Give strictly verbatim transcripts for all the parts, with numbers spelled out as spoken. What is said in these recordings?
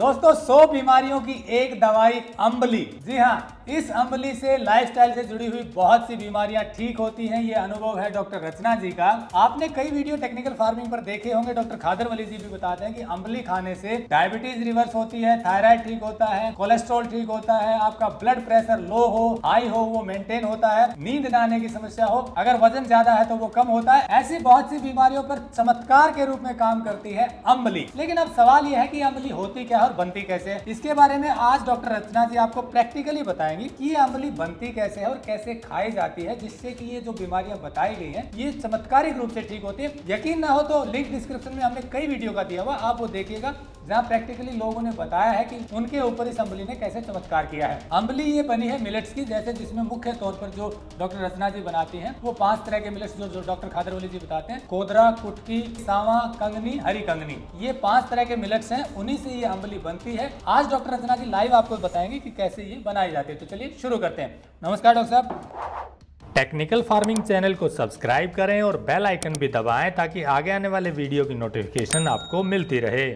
दोस्तों सौ बीमारियों की एक दवाई अम्बली। जी हाँ, इस अम्बली से लाइफस्टाइल से जुड़ी हुई बहुत सी बीमारियां ठीक होती हैं। ये अनुभव है डॉक्टर रचना जी का। आपने कई वीडियो टेक्निकल फार्मिंग पर देखे होंगे। डॉक्टर खादर वली जी भी बताते हैं कि अम्बली खाने से डायबिटीज रिवर्स होती है, थायराइड ठीक होता है, कोलेस्ट्रॉल ठीक होता है, आपका ब्लड प्रेशर लो हो हाई हो वो मेंटेन होता है, नींद न आने की समस्या हो, अगर वजन ज्यादा है तो वो कम होता है। ऐसी बहुत सी बीमारियों पर चमत्कार के रूप में काम करती है अम्बली। लेकिन अब सवाल ये है कि अम्बली होती क्या और बनती कैसे है? इसके बारे में आज डॉक्टर रचना जी आपको प्रैक्टिकली बताएंगी कि ये अम्बली बनती कैसे है और कैसे खाई जाती है, जिससे कि ये जो बीमारियां बताई गई हैं ये चमत्कारिक रूप से ठीक होती है। यकीन ना हो तो लिंक डिस्क्रिप्शन में हमने कई वीडियो का दिया हुआ, आप वो देखिएगा, जहाँ प्रैक्टिकली लोगों ने बताया है कि उनके ऊपर इस अम्बली ने कैसे चमत्कार किया है। अम्बली ये बनी है मिलेट्स की, जैसे जिसमें मुख्य तौर पर जो डॉक्टर रचना जी बनाती हैं वो पांच तरह के मिलेट्स जो डॉक्टर खादर वली जी बताते हैं, कोदरा, कुटकी, सवा, कंगनी, हरि कंगनी, ये पांच तरह के मिलेट्स हैं, उन्हीं से ये अम्बली बनती है। आज डॉक्टर रचना जी लाइव आपको बताएंगे कि कैसे ये बनाई जाती है। तो चलिए शुरू करते हैं। नमस्कार डॉक्टर साहब, टेक्निकल फार्मिंग चैनल को सब्सक्राइब करें और बेल आइकन भी दबाएं ताकि आगे आने वाले वीडियो की नोटिफिकेशन आपको मिलती रहे।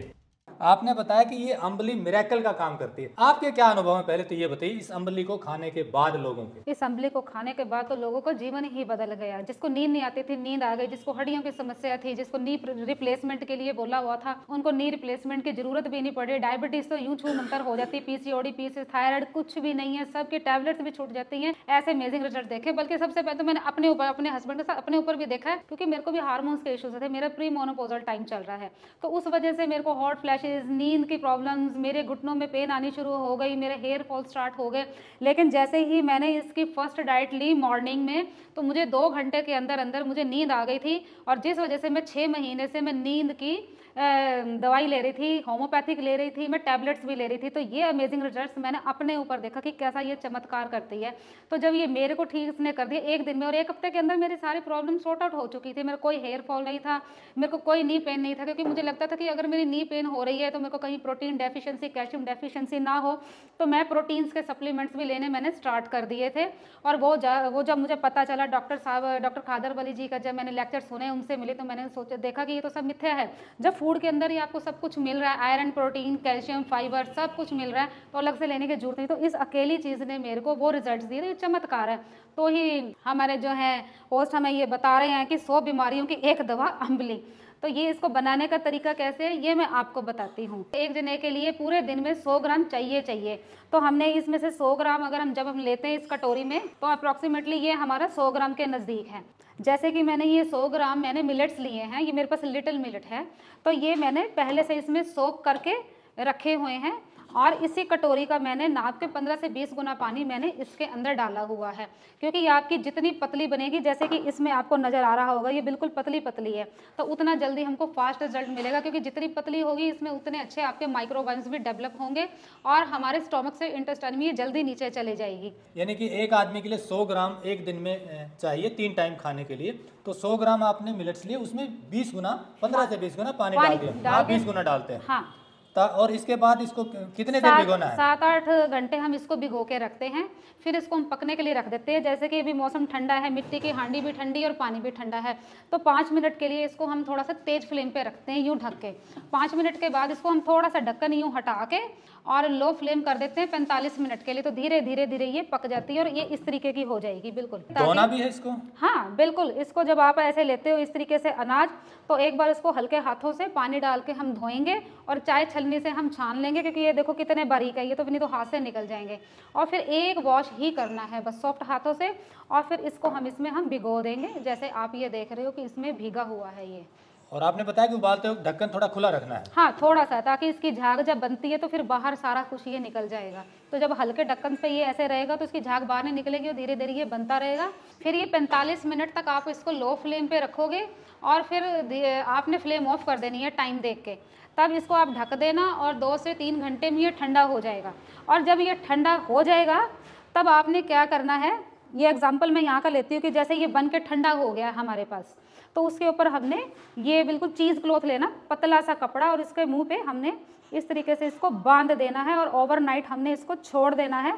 आपने बताया कि ये अम्बली मिरेकल का काम करती है। आपके क्या अनुभव है, पहले तो ये बताइए इस अम्बली को खाने के बाद लोगों के? इस अम्बली को खाने के बाद तो लोगों को जीवन ही बदल गया। जिसको नींद नहीं आती थी नींद आ गई, जिसको हड्डियों की समस्या थी, जिसको नी रिप्लेसमेंट के लिए बोला हुआ था उनको नी रिप्लेसमेंट की जरूरत भी नहीं पड़ी। डायबिटीज तो यूं छू मंतर हो जाती, पीसीओडी, पीसी, थायराइड कुछ भी नहीं है, सबकी टैबलेट्स भी छूट जाती है। ऐसे अमेजिंग रिजल्ट देखे। बल्कि सबसे पहले तो मैंने अपने ऊपर, अपने हस्बैंड के साथ अपने ऊपर भी देखा है, क्योंकि मेरे को भी हार्मोन्स के इश्यूज थे, मेरा प्री मोनोपोजल टाइम चल रहा है, तो उस वजह से मेरे को हॉट फ्लैश, नींद की प्रॉब्लम्स, मेरे घुटनों में पेन आनी शुरू हो गई, मेरे हेयर फॉल स्टार्ट हो गए। लेकिन जैसे ही मैंने इसकी फर्स्ट डाइट ली मॉर्निंग में, तो मुझे दो घंटे के अंदर अंदर मुझे नींद आ गई थी, और जिस वजह से मैं छः महीने से मैं नींद की दवाई ले रही थी, होम्योपैथिक ले रही थी, मैं टैबलेट्स भी ले रही थी। तो ये अमेजिंग रिजल्ट्स मैंने अपने ऊपर देखा कि कैसा ये चमत्कार करती है। तो जब ये मेरे को ठीक इसने कर दिया एक दिन में, और एक हफ्ते के अंदर मेरी सारी प्रॉब्लम सॉर्ट आउट हो चुकी थी। मेरा कोई हेयर फॉल नहीं था, मेरे को कोई नी पेन नहीं था, क्योंकि मुझे लगता था कि अगर मेरी नी पेन हो रही है तो मेरे को कहीं प्रोटीन डेफिशिएंसी, कैल्शियम डेफिशिएंसी ना हो, तो मैं प्रोटीन्स के सप्लीमेंट्स भी लेने मैंने स्टार्ट कर दिए थे। और वो वो जब मुझे पता चला डॉक्टर साहब, डॉक्टर खादर वली जी का जब मैंने लेक्चर सुने, उनसे मिले, तो मैंने सोचा देखा कि ये तो सब मिथ्या है। जब फूड के अंदर ही आपको सब कुछ मिल रहा है, आयरन, प्रोटीन, कैल्शियम, फाइबर सब कुछ मिल रहा है, तो अलग से लेने की जरूरत नहीं। तो इस अकेली चीज़ ने मेरे को वो रिजल्ट्स दिए, ये चमत्कार है। तो ही हमारे जो है होस्ट हमें ये बता रहे हैं कि सौ बीमारियों की एक दवा अम्बली। तो ये इसको बनाने का तरीका कैसे है ये मैं आपको बताती हूँ। एक जने के लिए पूरे दिन में सौ ग्राम चाहिए चाहिए तो हमने इसमें से सौ ग्राम अगर हम जब हम लेते हैं इस कटोरी में, तो अप्रॉक्सीमेटली ये हमारा सौ ग्राम के नज़दीक है। जैसे कि मैंने ये सौ ग्राम मैंने मिलेट्स लिए हैं, ये मेरे पास लिटिल मिलेट है, तो ये मैंने पहले से इसमें सोक करके रखे हुए हैं, और इसी कटोरी का मैंने नाप के पंद्रह से बीस गुना पानी मैंने इसके अंदर डाला हुआ है, क्योंकि आपकी जितनी पतली बनेगी, जैसे कि इसमें आपको नज़र आ रहा होगा ये बिल्कुल पतली पतली है, तो उतना जल्दी हमको फास्ट रिजल्ट मिलेगा, क्योंकि जितनी पतली होगी इसमें उतने अच्छे आपके माइक्रोबायोम्स भी डेवलप होंगे, और हमारे स्टोमक से इंटेस्टाइन में ये जल्दी नीचे चले जाएगी। यानी कि एक आदमी के लिए सौ ग्राम एक दिन में चाहिए तीन टाइम खाने के लिए। तो सौ ग्राम आपने मिलेट्स लिए, उसमें बीस गुना, पंद्रह से बीस गुना पानी डाल दिया। आप बीस गुना डालते हैं? हाँ। और इसके बाद इसको कितने देर भिगोना है? सात आठ घंटे हम इसको भिगो के रखते हैं, फिर इसको हम पकने के लिए रख देते हैं। जैसे कि अभी मौसम ठंडा है, मिट्टी की हांडी भी ठंडी और पानी भी ठंडा है, तो पाँच मिनट के लिए इसको हम थोड़ा सा तेज फ्लेम पे रखते हैं, यूँ ढक के। पाँच मिनट के बाद इसको हम थोड़ा सा ढक्कन यूँ हटा के और लो फ्लेम कर देते हैं पैंतालीस मिनट के लिए। तो धीरे धीरे धीरे ये पक जाती है और ये इस तरीके की हो जाएगी। बिल्कुल धोना भी है इसको? हाँ बिल्कुल। इसको जब आप ऐसे लेते हो इस तरीके से अनाज, तो एक बार इसको हल्के हाथों से पानी डाल के हम धोएंगे, और चाय छलनी से हम छान लेंगे, क्योंकि ये देखो कितने बारीक है ये, तो नहीं तो हाथ से निकल जाएंगे। और फिर एक वॉश ही करना है बस सॉफ्ट हाथों से, और फिर इसको हम इसमें हम भिगो देंगे, जैसे आप ये देख रहे हो कि इसमें भीगा हुआ है ये। और आपने बताया कि उबालते हो ढक्कन थोड़ा खुला रखना है? हाँ थोड़ा सा, ताकि इसकी झाग जब बनती है तो फिर बाहर सारा कुछ ये निकल जाएगा। तो जब हल्के ढक्कन पे ये ऐसे रहेगा तो इसकी झाग बाहर नहीं निकलेगी, और धीरे धीरे ये बनता रहेगा। फिर ये पैंतालीस मिनट तक आप इसको लो फ्लेम पे रखोगे, और फिर आपने फ्लेम ऑफ कर देनी है टाइम देख के। तब इसको आप ढक देना, और दो से तीन घंटे में ये ठंडा हो जाएगा। और जब ये ठंडा हो जाएगा तब आपने क्या करना है, ये एग्जाम्पल मैं यहाँ का लेती हूँ कि जैसे ये बन के ठंडा हो गया हमारे पास, तो उसके ऊपर हमने ये बिल्कुल चीज़ क्लॉथ लेना, पतला सा कपड़ा, और इसके मुंह पे हमने इस तरीके से इसको बांध देना है और ओवरनाइट हमने इसको छोड़ देना है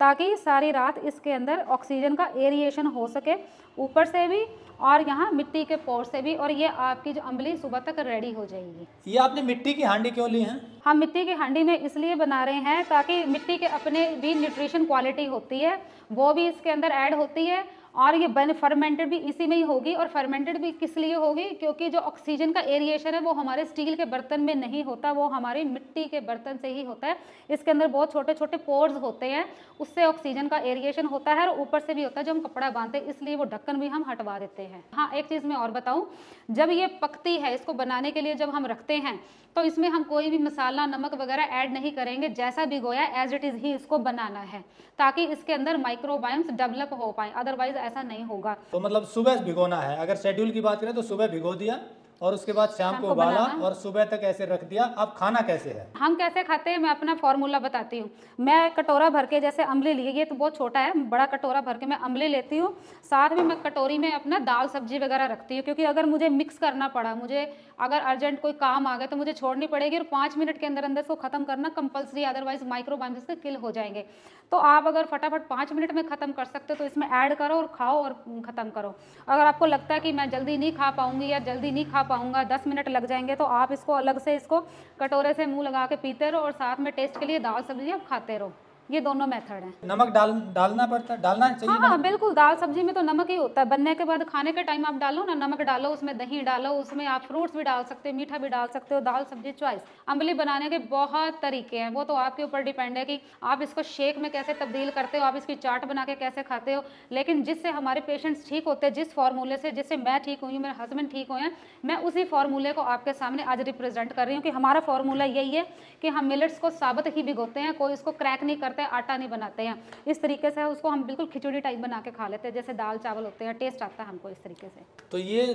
ताकि सारी रात इसके अंदर ऑक्सीजन का एरिएशन हो सके, ऊपर से भी और यहाँ मिट्टी के पोर से भी, और ये आपकी जो अम्बली सुबह तक रेडी हो जाएगी। ये आपने मिट्टी की हांडी क्यों ली है? हम मिट्टी की हांडी में इसलिए बना रहे हैं ताकि मिट्टी के अपने भी न्यूट्रिशन क्वालिटी होती है वो भी इसके अंदर ऐड होती है, और ये बन फर्मेंटेड भी इसी में ही होगी। और फर्मेंटेड भी किस लिए होगी? क्योंकि जो ऑक्सीजन का एरिएशन है वो हमारे स्टील के बर्तन में नहीं होता, वो हमारे मिट्टी के बर्तन से ही होता है। इसके अंदर बहुत छोटे छोटे पोर्स होते हैं, उससे ऑक्सीजन का एरिएशन होता है और ऊपर से भी होता है जो हम कपड़ा बांधते हैं, इसलिए वो ढक्कन भी हम हटवा देते हैं। हाँ, एक चीज़ मैं और बताऊँ, जब ये पकती है, इसको बनाने के लिए जब हम रखते हैं तो इसमें हम कोई भी मसाला नमक वगैरह ऐड नहीं करेंगे, जैसा भिगोया एज इट इज़ ही इसको बनाना है ताकि इसके अंदर माइक्रोबायोम्स डेवलप हो पाए, अदरवाइज ऐसा नहीं होगा। तो मतलब सुबह भिगोना है, अगर शेड्यूल की बात करें तो सुबह भिगो दिया और उसके बाद शाम को उबाला और सुबह तक ऐसे रख दिया। अब खाना कैसे है? हम कैसे खाते हैं, मैं अपना फॉर्मूला बताती हूँ। मैं कटोरा भर के जैसे अम्बली लिए, ये तो बहुत छोटा है, बड़ा कटोरा भर के मैं अम्बली लेती हूँ, साथ में मैं कटोरी में अपना दाल सब्जी वगैरह रखती हूँ, क्योंकि अगर मुझे मिक्स करना पड़ा, मुझे अगर अर्जेंट कोई काम आ गया तो मुझे छोड़नी पड़ेगी और पाँच मिनट के अंदर अंदर इसको खत्म करना कंपल्सरी, अदरवाइज माइक्रोबायोम इसके किल हो जाएंगे। तो आप अगर फटाफट पाँच मिनट में ख़त्म कर सकते हो तो इसमें ऐड करो और खाओ और ख़त्म करो। अगर आपको लगता है कि मैं जल्दी नहीं खा पाऊँगी या जल्दी नहीं खा पाऊंगा, दस मिनट लग जाएंगे, तो आप इसको अलग से इसको कटोरे से मुंह लगा के पीते रहो और साथ में टेस्ट के लिए दाल सब्जी आप खाते रहो। ये दोनों मेथड हैं। नमक डाल डालना पड़ता है, डालना चाहिए। हाँ हाँ बिल्कुल, दाल सब्जी में तो नमक ही होता है, बनने के बाद खाने के टाइम आप डालो ना, नमक डालो, उसमें दही डालो, उसमें आप फ्रूट्स भी डाल सकते हो, मीठा भी डाल सकते हो, दाल सब्जी चॉइस। अम्बली बनाने के बहुत तरीके हैं, वो तो आपके ऊपर डिपेंड है कि आप इसको शेक में कैसे तब्दील करते हो, आप इसकी चाट बना के कैसे खाते हो। लेकिन जिससे हमारे पेशेंट्स ठीक होते हैं, जिस फार्मूले से, जिससे मैं ठीक हुई, मेरे हस्बैंड ठीक हुए हैं, मैं उसी फार्मूले को आपके सामने आज रिप्रेजेंट कर रही हूँ कि हमारा फार्मूला यही है कि हम मिलेट्स को साबुत ही भिगोते हैं, कोई इसको क्रैक नहीं करते, आटा नहीं बनाते हैं। इस तरीके से उसको हम बिल्कुल खिचड़ी टाइप बना के खा लेते हैं, जैसे दाल चावल होते हैं, टेस्ट आता है हमको इस तरीके से। तो ये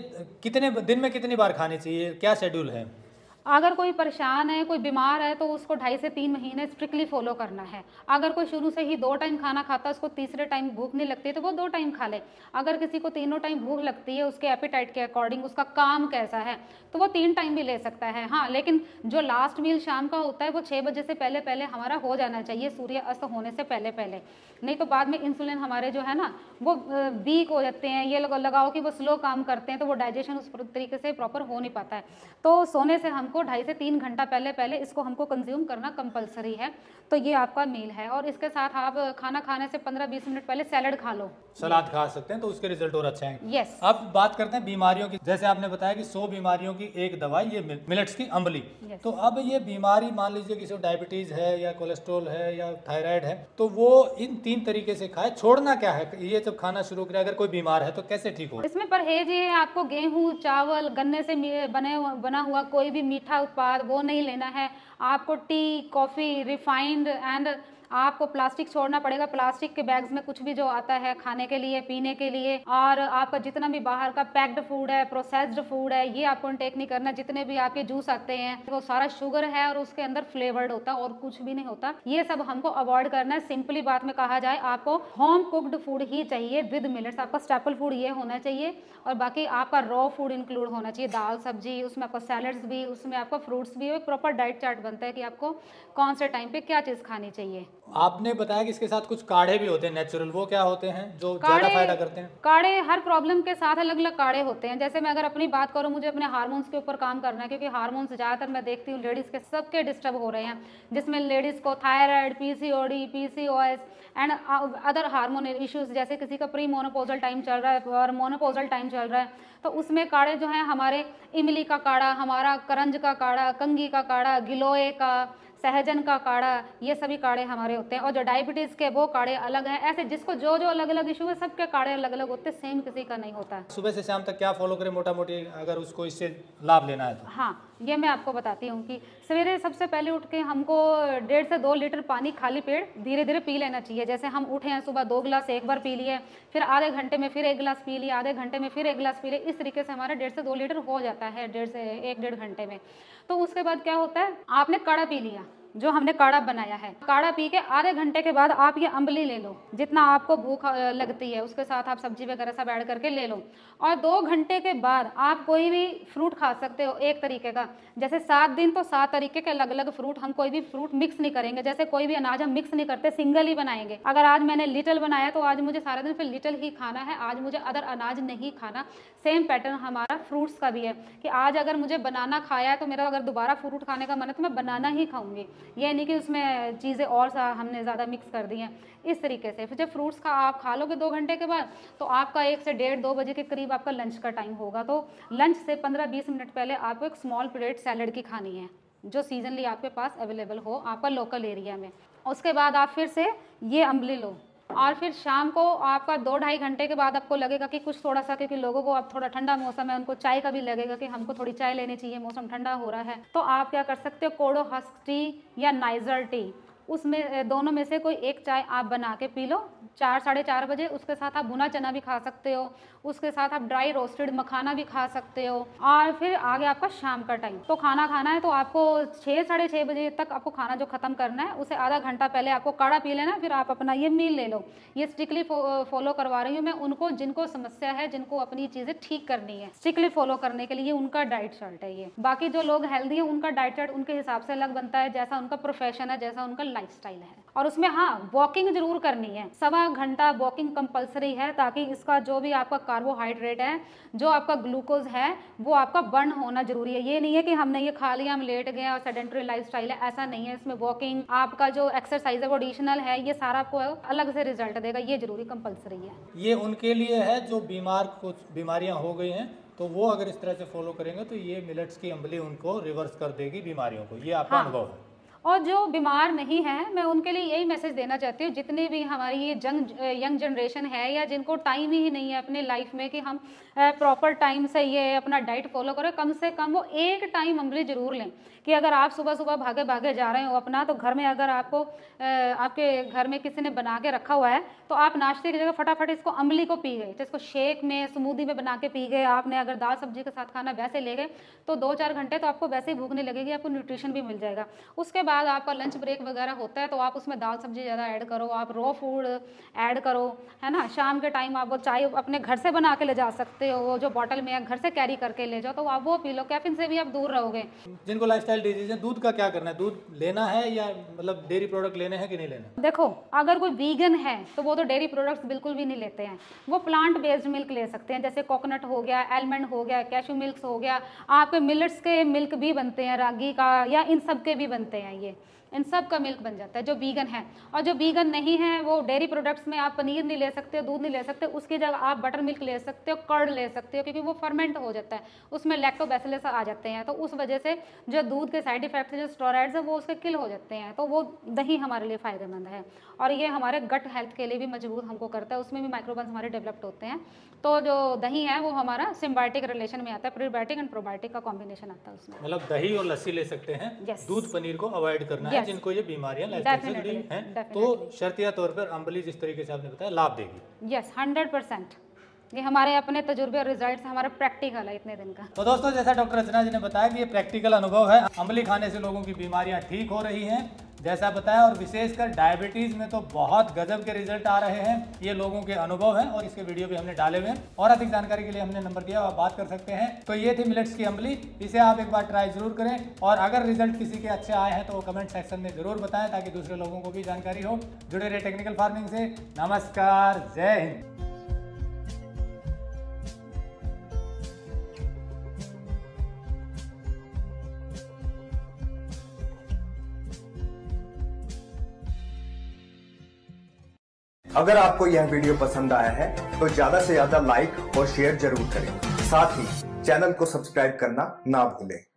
कितने दिन में कितनी बार खाने चाहिए, क्या शेड्यूल है? अगर कोई परेशान है, कोई बीमार है, तो उसको ढाई से तीन महीने स्ट्रिक्टली फॉलो करना है। अगर कोई शुरू से ही दो टाइम खाना खाता है, उसको तीसरे टाइम भूख नहीं लगती है, तो वो दो टाइम खा ले। अगर किसी को तीनों टाइम भूख लगती है, उसके एपिटाइट के अकॉर्डिंग, उसका काम कैसा है, तो वो तीन टाइम भी ले सकता है। हाँ, लेकिन जो लास्ट मील शाम का होता है वो छः बजे से पहले पहले हमारा हो जाना चाहिए, सूर्य अस्त होने से पहले पहले, नहीं तो बाद में इंसुलिन हमारे जो है ना वो वीक हो जाते हैं, ये लगाओ कि वो स्लो काम करते हैं, तो वो डाइजेशन उस तरीके से प्रॉपर हो नहीं पाता है। तो सोने से को ढाई से तीन घंटा पहले पहले इसको हमको कंज्यूम करना कंपलसरी है। तो ये आपका मील है, और इसके साथ आप खाना खाने से पंद्रह बीस मिनट पहले सैलड खा लो, सलाद खा सकते हैं, तो उसके रिजल्ट और अच्छे हैं। यस, अब बात करते हैं बीमारियों की। जैसे आपने बताया कि सौ बीमारियों की एक दवाई ये मिलेट्स की अम्बली। तो अब ये बीमारी मान लीजिए किसी को डायबिटीज है या कोलेस्ट्रोल है या थायराइड है, तो वो इन तीन तरीके से खाए। छोड़ना क्या है, ये जब खाना शुरू करे, अगर कोई बीमार है तो कैसे ठीक हो? इसमें परहेज ये आपको गेहूँ चावल गन्ने से बने बना हुआ कोई भी मीठा उत्पाद वो नहीं लेना है आपको। टी कॉफ़ी रिफाइंड एंड आपको प्लास्टिक छोड़ना पड़ेगा, प्लास्टिक के बैग्स में कुछ भी जो आता है खाने के लिए पीने के लिए, और आपका जितना भी बाहर का पैक्ड फूड है, प्रोसेस्ड फूड है, ये आपको इंटेक नहीं करना। जितने भी आपके जूस आते हैं वो सारा शुगर है और उसके अंदर फ्लेवर्ड होता है और कुछ भी नहीं होता, ये सब हमको अवॉइड करना है। सिंपली बात में कहा जाए, आपको होम कुकड फूड ही चाहिए विद मिलेट्स, आपका स्टेपल फूड ये होना चाहिए, और बाकी आपका रॉ फूड इंक्लूड होना चाहिए, दाल सब्जी, उसमें आपका सैलड्स भी, उसमें आपका फ्रूट्स भी। प्रॉपर डाइट चार्ट बनता है कि आपको कौन से टाइम पे क्या चीज़ खानी चाहिए। आपने बताया कि इसके साथ कुछ काढ़े भी होते हैं नेचुरल, वो क्या होते हैं जो ज़्यादा फायदा करते हैं? काढ़े हर प्रॉब्लम के साथ अलग अलग काढ़े होते हैं। जैसे मैं अगर अपनी बात करूं, मुझे अपने हार्मोन्स के ऊपर काम करना है, क्योंकि हार्मोन्स ज़्यादातर मैं देखती हूँ लेडीज़ के सबके डिस्टर्ब हो रहे हैं, जिसमें लेडीज़ को thyroid, PCOD, PCOS and other hormone issues, जैसे किसी का प्री मोनोपोजल टाइम चल रहा है और मोनोपोजल टाइम चल रहा है, तो उसमें काढ़े जो हैं हमारे इमली का काढ़ा, हमारा करंज का काढ़ा, कंगी का काढ़ा, गिलोय का, सहजन का काढ़ा, ये सभी काढ़े हमारे होते हैं। और जो डायबिटीज़ के वो काढ़े अलग हैं। ऐसे जिसको जो जो अलग अलग इशू है, सबके काढ़े अलग अलग होते हैं, सेम किसी का नहीं होता है। सुबह से शाम तक क्या फॉलो करें मोटा मोटी, अगर उसको इससे लाभ लेना है तो? हाँ, ये मैं आपको बताती हूँ कि सवेरे सबसे पहले उठ के हमको डेढ़ से दो लीटर पानी खाली पेट धीरे धीरे पी लेना चाहिए। जैसे हम उठे हैं सुबह दो गिलास एक बार पी लिए, फिर आधे घंटे में फिर एक गिलास पी लिए, आधे घंटे में फिर एक गिलास पी लिए, इस तरीके से हमारा डेढ़ से दो लीटर हो जाता है डेढ़ से एक डेढ़ घंटे में। तो उसके बाद क्या होता है, आपने काढ़ा पी लिया, जो हमने काढ़ा बनाया है, काढ़ा पी के आधे घंटे के बाद आप ये अम्बली ले लो, जितना आपको भूख लगती है उसके साथ आप सब्जी वगैरह सब ऐड करके ले लो। और दो घंटे के बाद आप कोई भी फ्रूट खा सकते हो एक तरीके का, जैसे सात दिन तो सात तरीके के अलग अलग फ्रूट, हम कोई भी फ्रूट मिक्स नहीं करेंगे, जैसे कोई भी अनाज हम मिक्स नहीं करते, सिंगल ही बनाएंगे। अगर आज मैंने लिटल बनाया तो आज मुझे सारा दिन फिर लिटल ही खाना है, आज मुझे अदर अनाज नहीं खाना। सेम पैटर्न हमारा फ्रूट्स का भी है कि आज अगर मुझे बनाना खाया है तो मेरा अगर दोबारा फ्रूट खाने का मन है तो मैं बनाना ही खाऊंगी, ये नहीं कि उसमें चीज़ें और सा हमने ज़्यादा मिक्स कर दी हैं। इस तरीके से फिर जब फ्रूट्स का आप खा लोगे दो घंटे के बाद तो आपका एक से डेढ़ दो बजे के करीब आपका लंच का टाइम होगा, तो लंच से पंद्रह बीस मिनट पहले आपको एक स्मॉल प्लेट सैलड की खानी है जो सीजनली आपके पास अवेलेबल हो आपका लोकल एरिया में। उसके बाद आप फिर से ये अम्बली लो और फिर शाम को आपका दो ढाई घंटे के बाद आपको लगेगा कि कुछ थोड़ा सा, क्योंकि लोगों को अब थोड़ा ठंडा मौसम है, उनको चाय का भी लगेगा कि हमको थोड़ी चाय लेनी चाहिए, मौसम ठंडा हो रहा है। तो आप क्या कर सकते हो, कोडो हस्क टी या नाइजर टी, उसमें दोनों में से कोई एक चाय आप बना के पी लो चार साढ़े चार बजे। उसके साथ आप भुना चना भी खा सकते हो, उसके साथ आप ड्राई रोस्टेड मखाना भी खा सकते हो। और फिर आगे आपका शाम का टाइम, तो खाना खाना है तो आपको छः साढ़े छः बजे तक आपको खाना जो ख़त्म करना है उसे आधा घंटा पहले आपको काढ़ा पी लेना, फिर आप अपना ये मील ले लो। ये स्ट्रिक्टली फॉलो करवा रही हूँ मैं उनको जिनको समस्या है, जिनको अपनी चीज़ें ठीक करनी है, स्ट्रिक्टली फॉलो करने के लिए उनका डाइट चार्ट है ये। बाकी जो लोग हेल्दी हैं उनका डाइट चार्ट उनके हिसाब से अलग बनता है, जैसा उनका प्रोफेशन है, जैसा उनका लाइफस्टाइल है। और उसमें हाँ, वॉकिंग जरूर करनी है, सवा घंटा वॉकिंग कंपलसरी है, ताकि इसका जो भी आपका कार्बोहाइड्रेट है, जो आपका ग्लूकोज है, वो आपका बर्न होना जरूरी है। ये नहीं है कि हमने ये खा लिया, हम लेट गए और सेडेंटरी लाइफस्टाइल है, ऐसा नहीं है। इसमें वॉकिंग, आपका जो एक्सरसाइज है वो एडिशनल है, ये सारा आपको अलग से रिजल्ट देगा, ये जरूरी कंपलसरी है। ये उनके लिए है जो बीमार, कुछ बीमारियां हो गई हैं तो वो अगर इस तरह से फॉलो करेंगे तो ये मिलेट्स की अम्बली उनको रिवर्स कर देगी बीमारियों को, ये आपका अनुभव है। और जो बीमार नहीं है, मैं उनके लिए यही मैसेज देना चाहती हूँ, जितनी भी हमारी ये जंग यंग जनरेशन है या जिनको टाइम ही नहीं है अपने लाइफ में कि हम प्रॉपर टाइम से ये अपना डाइट फॉलो करें, कम से कम वो एक टाइम अम्बली ज़रूर लें। कि अगर आप सुबह सुबह भागे भागे जा रहे हो अपना, तो घर में अगर आपको आपके घर में किसी ने बना के रखा हुआ है तो आप नाश्ते की जगह फटाफट इसको अम्बली को पी गए, तो इसको शेक में, स्मूदी में बना के पी गए आपने। अगर दाल सब्जी के साथ खाना वैसे ले गए तो दो चार घंटे तो आपको वैसे ही भूखने लगेगी, आपको न्यूट्रिशन भी मिल जाएगा। उसके बाद आपका लंच ब्रेक वगैरह होता है तो आप उसमें दाल सब्जी ज़्यादा ऐड करो, आप रॉ फूड ऐड करो, है ना। शाम के टाइम आप वो चाय अपने घर से बना के ले जा सकते हो, वो जो बॉटल में या घर से कैरी करके ले जाओ, तो आप वो पी लो, कैफीन से भी आप दूर रहोगे। जिनको लाइफस्टाइल डिजीज है, दूध का क्या करना है, दूध लेना है या मतलब डेयरी प्रोडक्ट लेने हैं कि नहीं लेना? देखो, अगर कोई वीगन है तो वो तो डेयरी प्रोडक्ट्स बिल्कुल भी नहीं लेते हैं, वो प्लांट बेस्ड मिल्क ले सकते हैं, जैसे कोकोनट हो गया, आलमंड हो गया, कैशू मिल्क हो गया, आपके मिलेट्स के मिल्क भी बनते हैं, रागी का या इन सब के भी बनते हैं, ये इन सब का मिल्क बन जाता है जो वीगन है। और जो वीगन नहीं है वो डेयरी प्रोडक्ट्स में आप पनीर नहीं ले सकते हो, दूध नहीं ले सकते, उसकी जगह आप बटर मिल्क ले सकते हो, कर्ड ले सकते हो, क्योंकि वो फर्मेंट हो जाता है, उसमें लैक्टोबैसिलस आ जाते हैं, तो उस वजह से जो दूध के साइड इफेक्ट्स जो स्टेरॉइड्स है वो उसके किल हो जाते हैं, तो वो दही हमारे लिए फ़ायदेमंद है। और ये हमारे गट हेल्थ के लिए भी मजबूत हमको करता है, उसमें भी माइक्रोबंस हमारे डेवलप्ड होते हैं। तो जो दही है वो हमारा सिम्बायोटिक रिलेशन में आता है, प्रीबायोटिक एंड प्रोबायोटिक का कॉम्बिनेशन आता है उसमें। मतलब दही और लस्सी ले सकते हैं, दूध पनीर को अवॉइड करना है जिनको ये बीमारियां लाइफस्टाइल से जुड़ी हैं, तो शर्तिया तौर पर अम्बली जिस तरीके से आपने बताया लाभ देगी। यस, हंड्रेड परसेंट, ये हमारे अपने तजुर्बे और रिजल्ट्स, हमारा प्रैक्टिकल है इतने दिन का। तो दोस्तों, जैसा डॉक्टर रचना जी ने बताया कि ये प्रैक्टिकल अनुभव है, अम्बली खाने से लोगों की बीमारियां ठीक हो रही हैं जैसा बताया, और विशेषकर डायबिटीज़ में तो बहुत गजब के रिजल्ट आ रहे हैं, ये लोगों के अनुभव हैं और इसके वीडियो भी हमने डाले हुए हैं। और अधिक जानकारी के लिए हमने नंबर दिया, आप बात कर सकते हैं। तो ये थी मिलेट्स की अम्बली, इसे आप एक बार ट्राई जरूर करें और अगर रिजल्ट किसी के अच्छे आए हैं तो वो कमेंट सेक्शन में जरूर बताएं ताकि दूसरे लोगों को भी जानकारी हो। जुड़े रहे टेक्निकल फार्मिंग से। नमस्कार, जय हिंद। अगर आपको यह वीडियो पसंद आया है तो ज्यादा से ज्यादा लाइक और शेयर जरूर करें, साथ ही चैनल को सब्सक्राइब करना ना भूलें।